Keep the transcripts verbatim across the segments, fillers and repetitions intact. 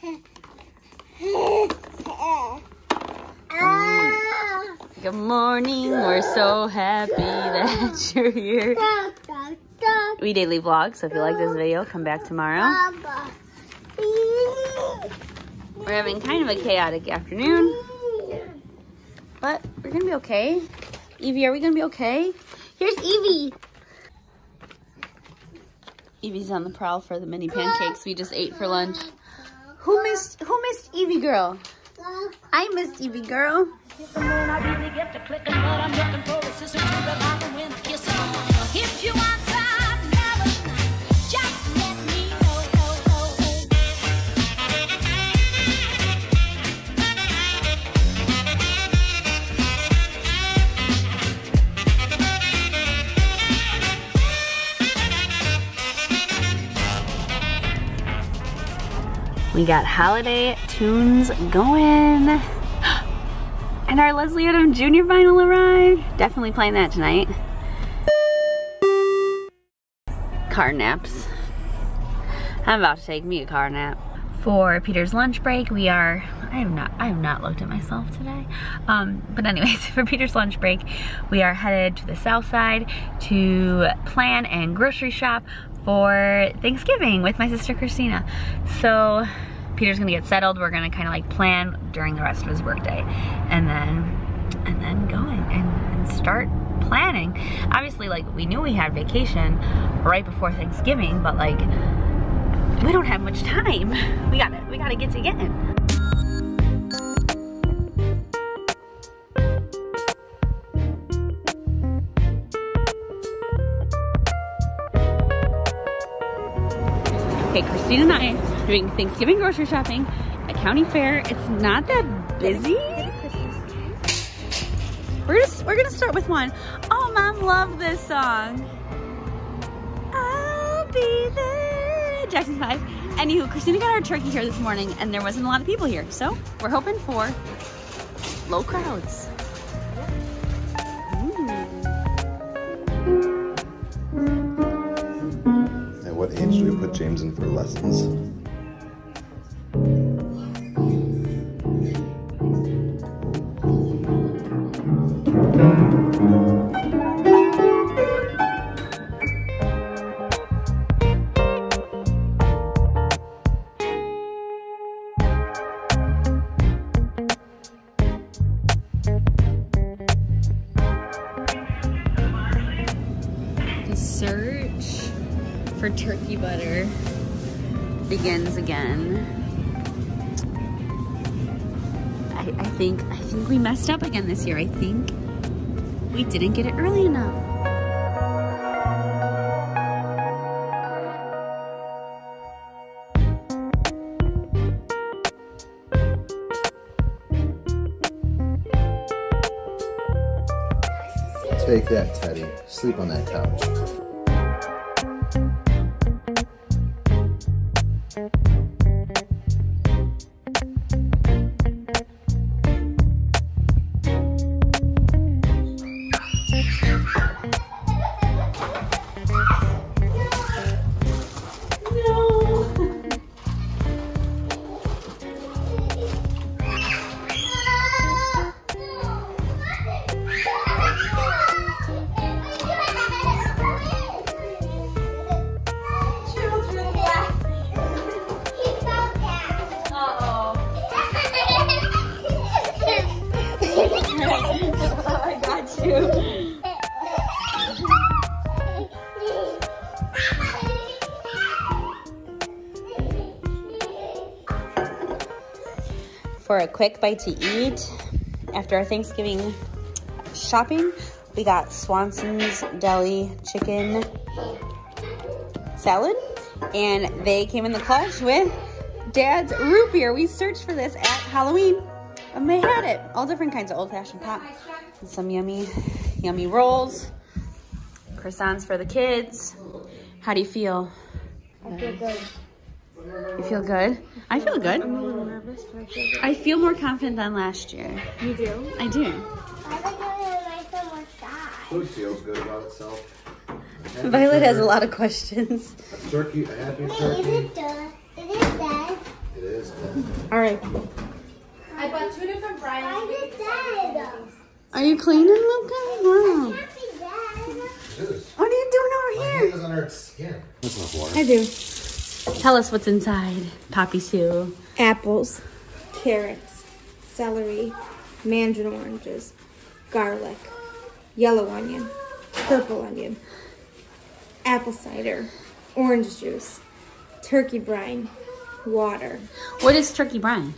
Good morning. We're so happy that you're here. We daily vlog, so if you like this video, come back tomorrow. We're having kind of a chaotic afternoon, but we're gonna be okay. Evie, are we gonna be okay? Here's Evie. Evie's on the prowl for the mini pancakes we just ate for lunch. Who missed? Who missed Evie girl? I missed Evie girl. We got holiday tunes going. And our Leslie Odom Junior vinyl arrived. Definitely playing that tonight. Car naps. I'm about to take me a car nap. For Peter's lunch break, we are, I have not, I have not looked at myself today. Um, but anyways, for Peter's lunch break, we are headed to the south side to plan and grocery shop for Thanksgiving with my sister Christina. So Peter's gonna get settled. We're gonna kinda like plan during the rest of his workday, and then and then go and, and start planning. Obviously, like, we knew we had vacation right before Thanksgiving, but like, we don't have much time. We gotta we gotta get to getting. Okay, Christine and I are doing Thanksgiving grocery shopping at County Fair. It's not that busy. We're just, we're gonna start with one. Oh, Mom loved this song. I'll be there. Jackson's Five. Anywho, Christina got our turkey here this morning and there wasn't a lot of people here. So we're hoping for low crowds. What age do we put James in for lessons? The search for turkey butter begins again. I, I think I think we messed up again this year. I think we didn't get it early enough. Take that, Teddy. Sleep on that couch. For a quick bite to eat, after our Thanksgiving shopping, we got Swanson's deli chicken salad, and they came in the clutch with Dad's root beer. We searched for this at Halloween, and they had it. All different kinds of old-fashioned pop, and some yummy, yummy rolls, croissants for the kids. How do you feel? I feel good. You feel good? I feel good. I'm a little nervous, but I feel good. I feel more confident than last year. You do? I do. I like when I feel more shy. Food feels good about itself. Violet has a lot of questions. A turkey, a happy turkey. Wait, is it done? Is it dead? It is. is. All right. I bought two different brines. Are you cleaning, Luca? Wow. What are you doing over My here? Hand on her skin. That's enough water. I do. Tell us what's inside, Poppy Sue. Apples, carrots, celery, mandarin oranges, garlic, yellow onion, purple onion, apple cider, orange juice, turkey brine, water. What is turkey brine?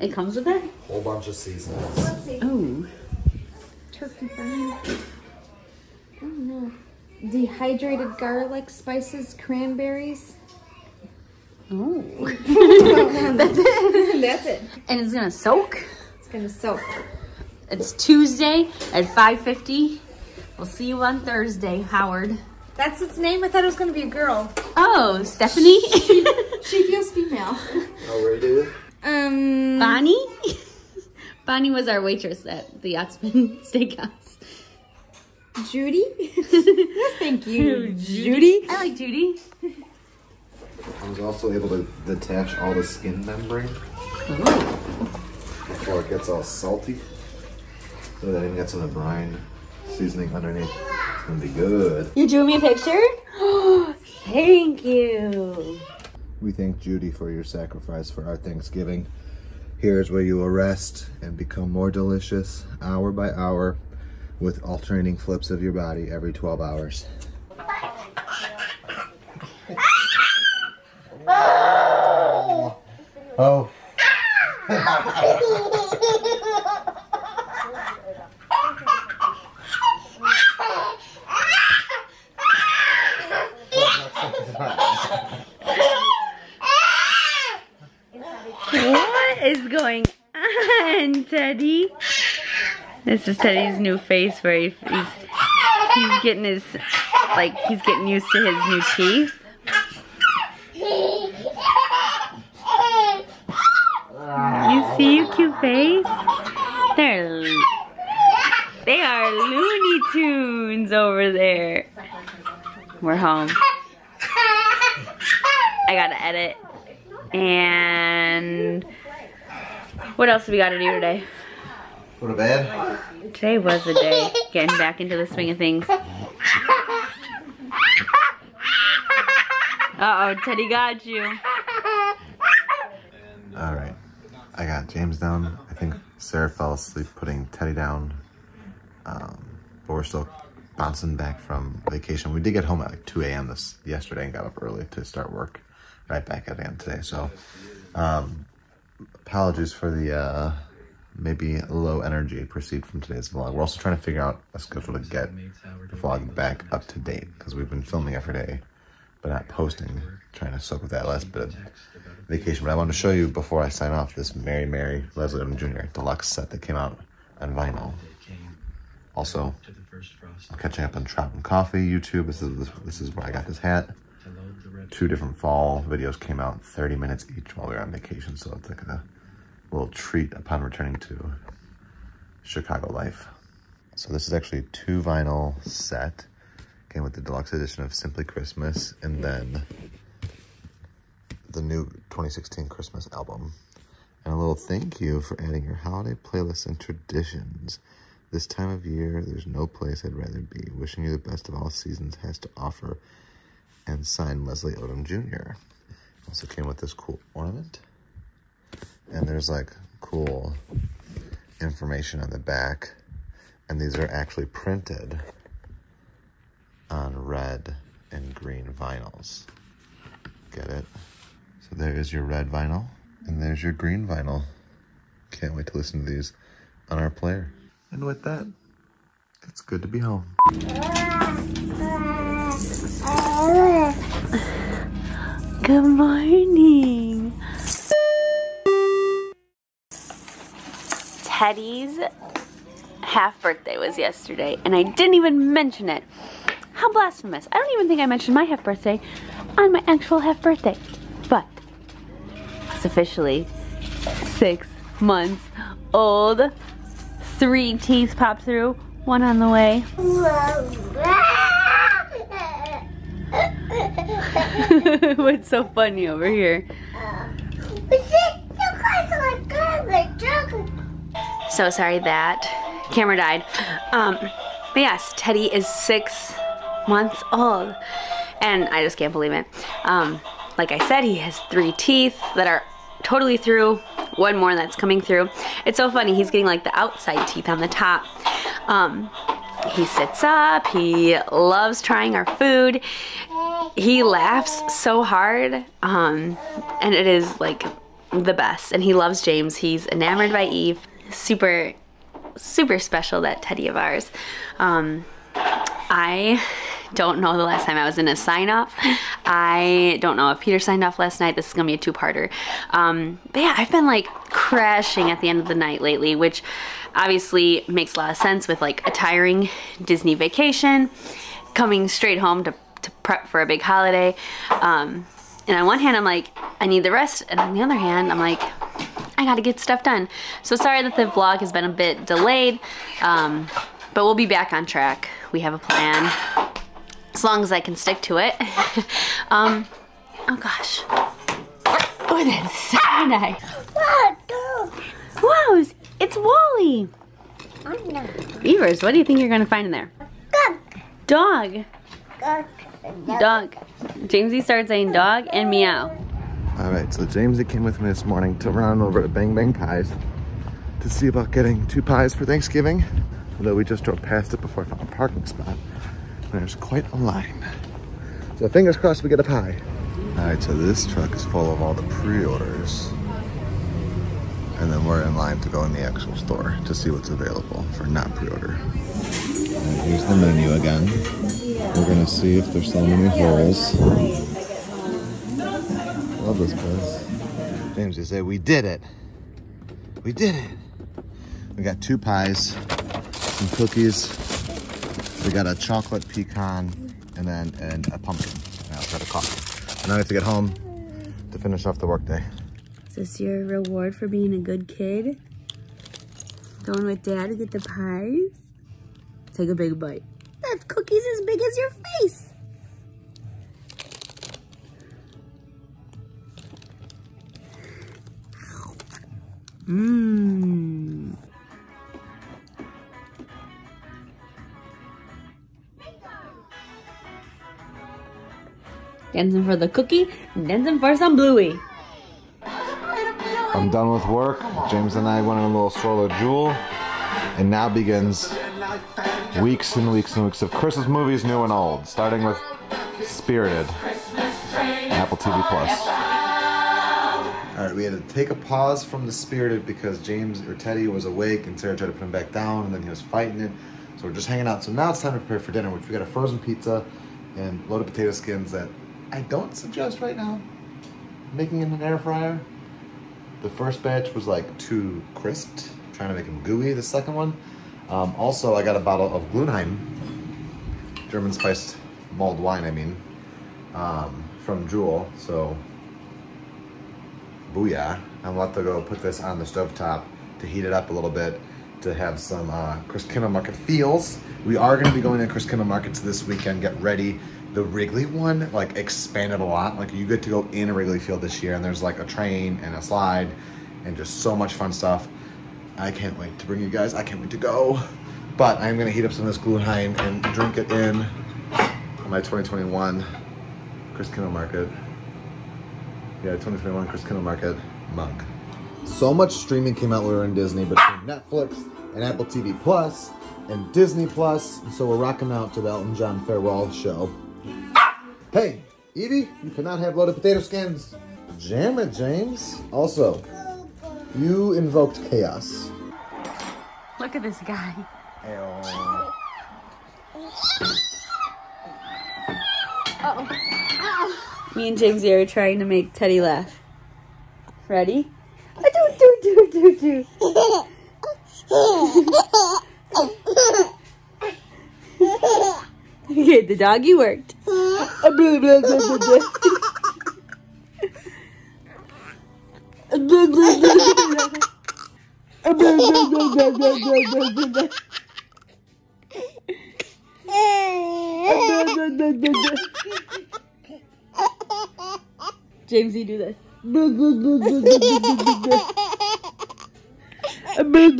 It comes with it? A whole bunch of seasonings. Let's see. Oh. Turkey brine. I don't know. Dehydrated garlic, spices, cranberries. Oh. That's it. That's it. And it's gonna soak? It's gonna soak. It's Tuesday at five fifty. We'll see you on Thursday, Howard. That's its name? I thought it was gonna be a girl. Oh, Stephanie? She, she feels female. How are you doing? Um Bonnie? Bonnie was our waitress at the Yachtsman Steakhouse. Judy? Thank you. Judy? Judy? I like Judy. I was also able to detach all the skin membrane before it gets all salty. So that it gets some of the brine seasoning underneath. It's gonna be good. You drew me a picture? Thank you. We thank Judy for your sacrifice for our Thanksgiving. Here's where you will rest and become more delicious hour by hour with alternating flips of your body every twelve hours. Oh. What is going on, Teddy? This is Teddy's new face where he, he's he's getting his like he's getting used to his new teeth. See you, cute face? They're, they are Looney Tunes over there. We're home. I gotta edit. And what else do we gotta do today? Go to bed. Today was the day. Getting back into the swing of things. Uh-oh, Teddy got you. All right. I got James down. I think Sarah fell asleep putting Teddy down. Um, but we're still bouncing back from vacation. We did get home at like two A M this yesterday and got up early to start work. Right back at it today. So um, apologies for the uh, maybe low energy proceed from today's vlog. We're also trying to figure out a schedule to get the vlog back up to date because we've been filming every day but not posting, trying to soak with that last bit of vacation. But I wanted to show you before I sign off this Mary Mary Leslie Odom Junior deluxe set that came out on vinyl. Also, I'm catching up on Trap and Coffee YouTube. This is this is where I got this hat. Two different fall videos came out, thirty minutes each while we were on vacation. So it's like a little treat upon returning to Chicago life. So this is actually two vinyl set. Came with the deluxe edition of Simply Christmas and then the new twenty sixteen Christmas album. And a little thank you for adding your holiday playlists and traditions. This time of year, there's no place I'd rather be. Wishing you the best of all seasons has to offer. And signed, Leslie Odom Junior Also came with this cool ornament. And there's like cool information on the back. And these are actually printed on red and green vinyls. Get it? So there is your red vinyl, and there's your green vinyl. Can't wait to listen to these on our player. And with that, it's good to be home. Good morning. Teddy's half birthday was yesterday, and I didn't even mention it. How blasphemous. I don't even think I mentioned my half birthday on my actual half birthday. But it's officially six months old. Three teeth popped through, one on the way. What's so funny over here? so sorry that camera died. Um, but yes, Teddy is six months old, and I just can't believe it. Um, like I said, he has three teeth that are totally through, one more that's coming through. It's so funny, he's getting like the outside teeth on the top. Um, he sits up, he loves trying our food, he laughs so hard, um, and it is like the best. And he loves James, he's enamored by Eve. Super, super special, that Teddy of ours. Um, I don't know the last time I was in a sign-off. I don't know if Peter signed off last night. This is gonna be a two-parter. Um, but yeah, I've been like crashing at the end of the night lately, which obviously makes a lot of sense with like a tiring Disney vacation, coming straight home to, to prep for a big holiday. Um, and on one hand, I'm like, I need the rest. And on the other hand, I'm like, I gotta get stuff done. So sorry that the vlog has been a bit delayed, um, but we'll be back on track. We have a plan, as long as I can stick to it. um, oh gosh. Oh, that's so nice. Wow, it's Wally. Beavers, what do you think you're gonna find in there? Dog. Dog. Dog. Jamesy started saying dog and meow. All right, so Jamesy came with me this morning to run over to Bang Bang Pies to see about getting two pies for Thanksgiving. Although we just drove past it before I found a parking spot. There's quite a line. So fingers crossed we get a pie. All right, so this truck is full of all the pre-orders. And then we're in line to go in the actual store to see what's available for not pre-order. Right, here's the menu again. We're gonna see if there's so many holes. Love this place. James, you say, we did it. We did it. We got two pies, some cookies. We got a chocolate pecan and then and a pumpkin. Now I've got a coffee. And now I have to get home to finish off the workday. Is this your reward for being a good kid? Going with Dad to get the pies? Take a big bite. That cookie's as big as your face. Mmm. Dancing for the cookie, dancing for some Bluey. I'm done with work. James and I went on a little stroll at Jewel, and now begins weeks and weeks and weeks of Christmas movies, new and old, starting with Spirited, Apple T V Plus. All right, we had to take a pause from the Spirited because James or Teddy was awake, and Sarah tried to put him back down, and then he was fighting it. So we're just hanging out. So now it's time to prepare for dinner, which we got a frozen pizza and loaded potato skins that I don't suggest right now making in an air fryer. The first batch was like too crisped, I'm trying to make them gooey, the second one. Um, also, I got a bottle of Glunheim, German spiced mulled wine, I mean, um, from Jewel, so booyah. I'm about to go put this on the stovetop to heat it up a little bit, to have some uh, Christkindl Market feels. We are gonna be going to Christkindl Markets this weekend, get ready. The Wrigley one like expanded a lot. Like you get to go in a Wrigley field this year and there's like a train and a slide and just so much fun stuff. I can't wait to bring you guys. I can't wait to go. But I'm gonna heat up some of this Glunheim and drink it in my twenty twenty-one Christkindl Market. Yeah, twenty twenty-one Christkindl Market mug. So much streaming came out when we were in Disney between Netflix and Apple T V Plus and Disney Plus. So we're rocking out to the Elton John farewell show. Hey, Evie, you cannot have loaded potato skins. Jam it, James. Also, you invoked chaos. Look at this guy. Uh-oh. Uh-oh. Me and Jamesy are trying to make Teddy laugh. Ready? Do, do, do, do, do. Okay, the doggy worked. Jamesy, do this. Boo, boo, boo, boo, boo, boo, boo, boo. I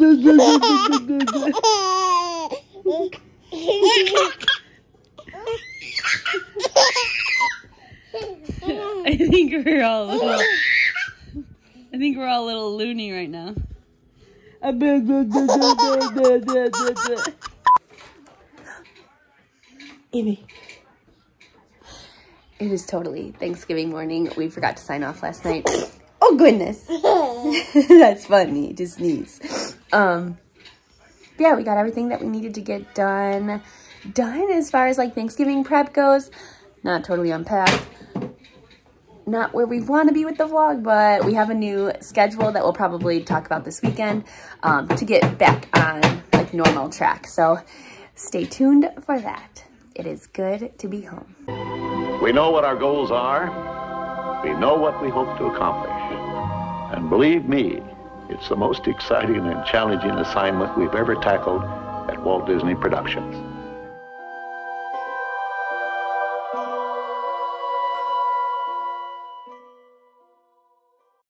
think we're all a little, I think we're all a little loony right now. Evie. It is totally Thanksgiving morning. We forgot to sign off last night. Oh, goodness. That's funny. Just sneeze. Um, yeah, we got everything that we needed to get done. Done as far as, like, Thanksgiving prep goes. Not totally unpacked. Not where we want to be with the vlog, but we have a new schedule that we'll probably talk about this weekend um, to get back on, like, normal track. So stay tuned for that. It is good to be home. We know what our goals are. We know what we hope to accomplish. And believe me, it's the most exciting and challenging assignment we've ever tackled at Walt Disney Productions.